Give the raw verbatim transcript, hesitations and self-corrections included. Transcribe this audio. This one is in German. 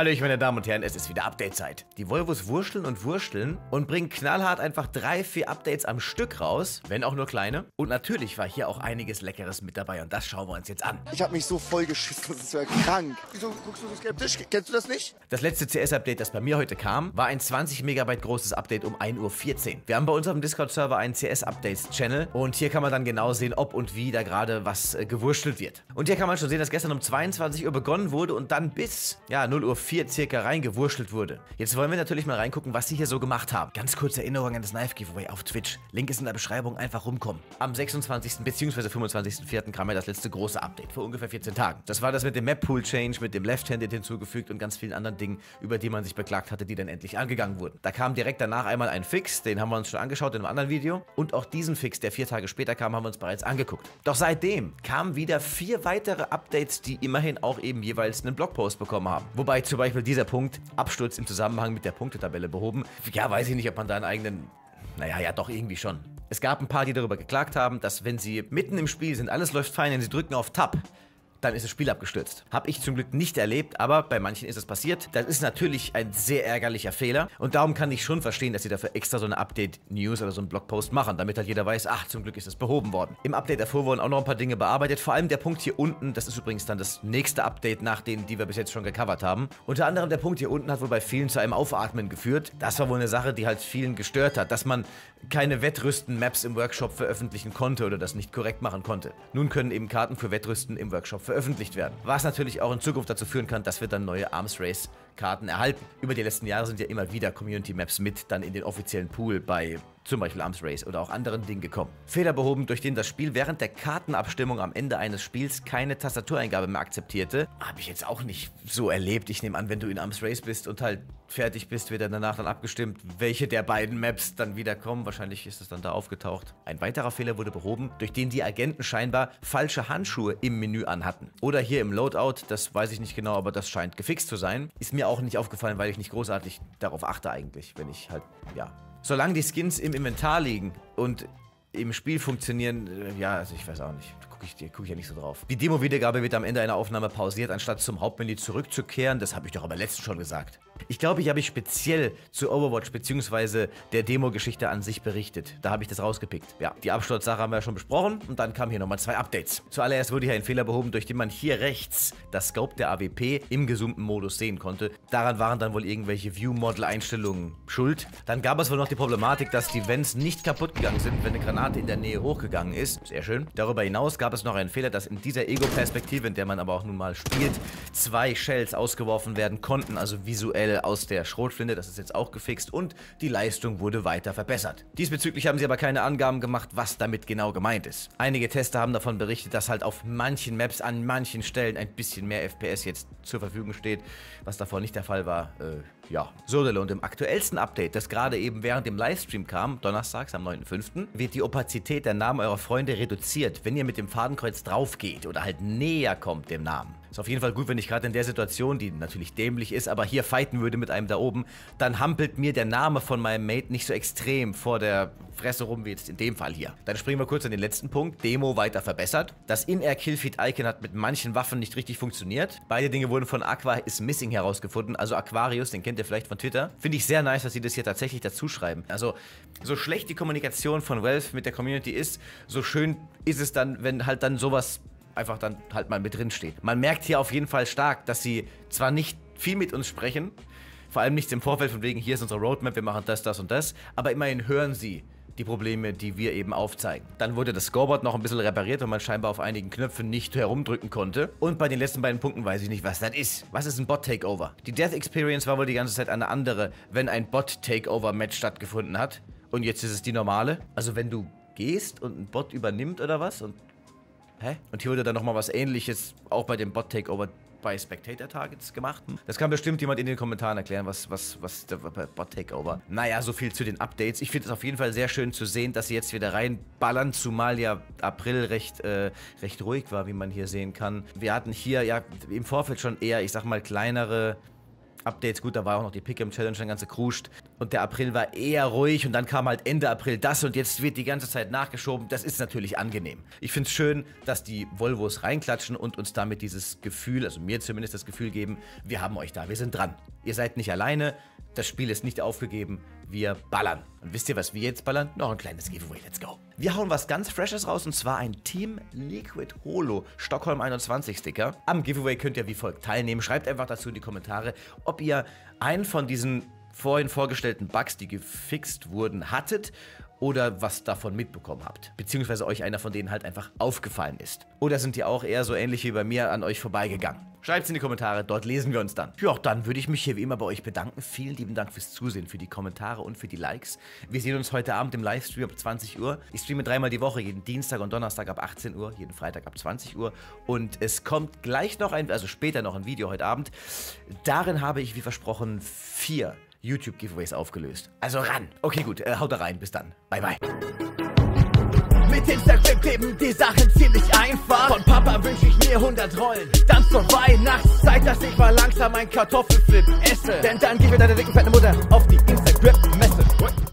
Hallöchen, meine Damen und Herren, es ist wieder Update-Zeit. Die Volvos wurschteln und wurschteln und bringen knallhart einfach drei, vier Updates am Stück raus, wenn auch nur kleine. Und natürlich war hier auch einiges Leckeres mit dabei und das schauen wir uns jetzt an. Ich habe mich so voll geschissen, das ist ja krank. Wieso guckst du so skeptisch? Kennst du das nicht? Das letzte C S-Update, das bei mir heute kam, war ein zwanzig Megabyte großes Update um ein Uhr vierzehn. Wir haben bei uns auf dem Discord-Server einen C S-Updates-Channel und hier kann man dann genau sehen, ob und wie da gerade was äh, gewurschtelt wird. Und hier kann man schon sehen, dass gestern um zweiundzwanzig Uhr begonnen wurde und dann bis, ja, null Uhr vier circa reingewurschtelt wurde. Jetzt wollen wir natürlich mal reingucken, was sie hier so gemacht haben. Ganz kurze Erinnerung an das Knife Giveaway auf Twitch. Link ist in der Beschreibung, einfach rumkommen. Am sechsundzwanzigsten bzw. fünfundzwanzigsten vierten kam ja das letzte große Update, vor ungefähr vierzehn Tagen. Das war das mit dem Map-Pool-Change, mit dem Left-Handed hinzugefügt und ganz vielen anderen Dingen, über die man sich beklagt hatte, die dann endlich angegangen wurden. Da kam direkt danach einmal ein Fix, den haben wir uns schon angeschaut in einem anderen Video. Und auch diesen Fix, der vier Tage später kam, haben wir uns bereits angeguckt. Doch seitdem kamen wieder vier weitere Updates, die immerhin auch eben jeweils einen Blogpost bekommen haben. Wobei zum Beispiel dieser Punkt, Absturz im Zusammenhang mit der Punktetabelle behoben, ja, weiß ich nicht, ob man da einen eigenen, naja, ja doch, irgendwie schon. Es gab ein paar, die darüber geklagt haben, dass wenn sie mitten im Spiel sind, alles läuft fein, wenn sie drücken auf Tab, dann ist das Spiel abgestürzt. Habe ich zum Glück nicht erlebt, aber bei manchen ist es passiert. Das ist natürlich ein sehr ärgerlicher Fehler und darum kann ich schon verstehen, dass sie dafür extra so eine Update-News oder so einen Blogpost machen, damit halt jeder weiß, ach, zum Glück ist das behoben worden. Im Update davor wurden auch noch ein paar Dinge bearbeitet, vor allem der Punkt hier unten, das ist übrigens dann das nächste Update nach denen, die wir bis jetzt schon gecovert haben. Unter anderem der Punkt hier unten hat wohl bei vielen zu einem Aufatmen geführt. Das war wohl eine Sache, die halt vielen gestört hat, dass man keine Wettrüsten-Maps im Workshop veröffentlichen konnte oder das nicht korrekt machen konnte. Nun können eben Karten für Wettrüsten im Workshop veröffentlicht werden, was natürlich auch in Zukunft dazu führen kann, dass wir dann neue Arms Race Karten erhalten. Über die letzten Jahre sind ja immer wieder Community Maps mit dann in den offiziellen Pool bei zum Beispiel Arms Race oder auch anderen Dingen gekommen. Fehler behoben, durch den das Spiel während der Kartenabstimmung am Ende eines Spiels keine Tastatureingabe mehr akzeptierte. Habe ich jetzt auch nicht so erlebt. Ich nehme an, wenn du in Arms Race bist und halt fertig bist, wird dann danach dann abgestimmt, welche der beiden Maps dann wieder kommen. Wahrscheinlich ist es dann da aufgetaucht. Ein weiterer Fehler wurde behoben, durch den die Agenten scheinbar falsche Handschuhe im Menü anhatten. Oder hier im Loadout, das weiß ich nicht genau, aber das scheint gefixt zu sein. Ist mir auch nicht aufgefallen, weil ich nicht großartig darauf achte eigentlich, wenn ich halt, ja... Solange die Skins im Inventar liegen und im Spiel funktionieren, ja, also ich weiß auch nicht, da gucke ich, guck ich ja nicht so drauf. Die Demo-Wiedergabe wird am Ende einer Aufnahme pausiert, anstatt zum Hauptmenü zurückzukehren, das habe ich doch aber letztens schon gesagt. Ich glaube, ich habe ich speziell zu Overwatch bzw. der Demo-Geschichte an sich berichtet. Da habe ich das rausgepickt. Ja, die Absturzsache haben wir ja schon besprochen und dann kamen hier nochmal zwei Updates. Zuallererst wurde hier ein Fehler behoben, durch den man hier rechts das Scope der A W P im gesunden Modus sehen konnte. Daran waren dann wohl irgendwelche View-Model-Einstellungen schuld. Dann gab es wohl noch die Problematik, dass die Vents nicht kaputt gegangen sind, wenn eine Granate in der Nähe hochgegangen ist. Sehr schön. Darüber hinaus gab es noch einen Fehler, dass in dieser Ego-Perspektive, in der man aber auch nun mal spielt, zwei Shells ausgeworfen werden konnten, also visuell aus der Schrotflinte, das ist jetzt auch gefixt und die Leistung wurde weiter verbessert. Diesbezüglich haben sie aber keine Angaben gemacht, was damit genau gemeint ist. Einige Tester haben davon berichtet, dass halt auf manchen Maps an manchen Stellen ein bisschen mehr F P S jetzt zur Verfügung steht, was davor nicht der Fall war. Äh, ja. So, und im aktuellsten Update, das gerade eben während dem Livestream kam, donnerstags am neunten fünften, wird die Opazität der Namen eurer Freunde reduziert, wenn ihr mit dem Fadenkreuz drauf geht oder halt näher kommt dem Namen. Ist auf jeden Fall gut, wenn ich gerade in der Situation, die natürlich dämlich ist, aber hier fighten würde mit einem da oben, dann hampelt mir der Name von meinem Mate nicht so extrem vor der Fresse rum, wie jetzt in dem Fall hier. Dann springen wir kurz an den letzten Punkt. Demo weiter verbessert. Das In-Air-Killfeed-Icon hat mit manchen Waffen nicht richtig funktioniert. Beide Dinge wurden von Aqua is Missing herausgefunden. Also Aquarius, den kennt ihr vielleicht von Twitter. Finde ich sehr nice, dass sie das hier tatsächlich dazu schreiben. Also, so schlecht die Kommunikation von Valve mit der Community ist, so schön ist es dann, wenn halt dann sowas einfach dann halt mal mit drin steht. Man merkt hier auf jeden Fall stark, dass sie zwar nicht viel mit uns sprechen, vor allem nichts im Vorfeld von wegen, hier ist unsere Roadmap, wir machen das, das und das, aber immerhin hören sie die Probleme, die wir eben aufzeigen. Dann wurde das Scoreboard noch ein bisschen repariert, weil man scheinbar auf einigen Knöpfen nicht herumdrücken konnte. Und bei den letzten beiden Punkten weiß ich nicht, was das ist. Was ist ein Bot-Takeover? Die Death Experience war wohl die ganze Zeit eine andere, wenn ein Bot-Takeover-Match stattgefunden hat. Und jetzt ist es die normale. Also wenn du gehst und ein Bot übernimmt oder was und... Hä? Und hier wurde dann nochmal was Ähnliches, auch bei dem Bot-Takeover bei Spectator-Targets gemacht. Das kann bestimmt jemand in den Kommentaren erklären, was, was, was, was Bot-Takeover. Naja, so viel zu den Updates. Ich finde es auf jeden Fall sehr schön zu sehen, dass sie jetzt wieder reinballern, zumal ja April recht, äh, recht ruhig war, wie man hier sehen kann. Wir hatten hier ja im Vorfeld schon eher, ich sag mal, kleinere Updates. Gut, da war auch noch die Pick'em-Challenge, dann ganze kruscht. Und der April war eher ruhig und dann kam halt Ende April das und jetzt wird die ganze Zeit nachgeschoben. Das ist natürlich angenehm. Ich finde es schön, dass die Volvos reinklatschen und uns damit dieses Gefühl, also mir zumindest das Gefühl geben, wir haben euch da, wir sind dran. Ihr seid nicht alleine, das Spiel ist nicht aufgegeben, wir ballern. Und wisst ihr, was wir jetzt ballern? Noch ein kleines Giveaway, let's go. Wir hauen was ganz Freshes raus und zwar ein Team Liquid Holo Stockholm einundzwanzig Sticker. Am Giveaway könnt ihr wie folgt teilnehmen. Schreibt einfach dazu in die Kommentare, ob ihr einen von diesen vorhin vorgestellten Bugs, die gefixt wurden, hattet oder was davon mitbekommen habt. Beziehungsweise euch einer von denen halt einfach aufgefallen ist. Oder sind die auch eher so ähnlich wie bei mir an euch vorbeigegangen? Schreibt's in die Kommentare, dort lesen wir uns dann. Ja, dann würde ich mich hier wie immer bei euch bedanken. Vielen lieben Dank fürs Zusehen, für die Kommentare und für die Likes. Wir sehen uns heute Abend im Livestream ab zwanzig Uhr. Ich streame dreimal die Woche, jeden Dienstag und Donnerstag ab achtzehn Uhr, jeden Freitag ab zwanzig Uhr. Und es kommt gleich noch ein, also später noch ein Video heute Abend. Darin habe ich, wie versprochen, vier YouTube-Giveaways aufgelöst. Also ran! Okay, gut, äh, haut da rein, bis dann. Bye, bye. Mit Instagram kleben die Sachen ziemlich einfach. Von Papa wünsche ich mir hundert Rollen. Dann zur Weihnachtszeit, dass ich mal langsam ein Kartoffelflip esse. Denn dann gib mir deine dicken, fette Mutter auf die